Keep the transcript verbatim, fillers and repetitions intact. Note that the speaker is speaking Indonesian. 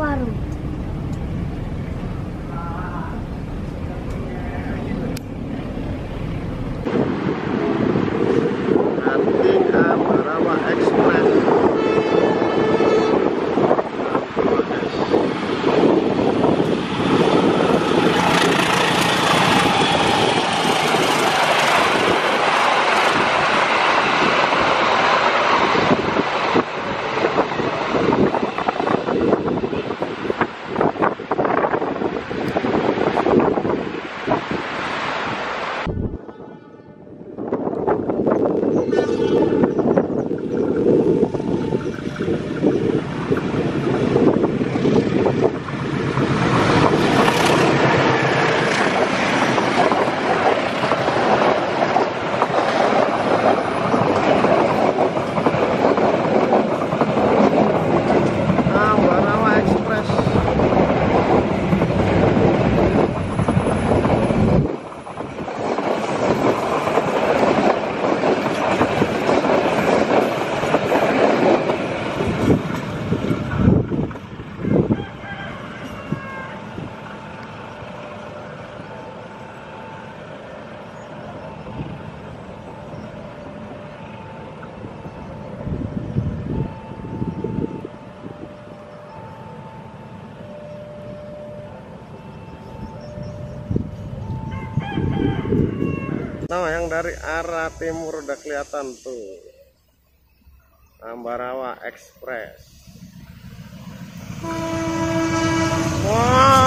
warung. Rawa Ekspres. Nah, yang dari arah timur udah kelihatan tuh, Rawa Ekspres. Wow.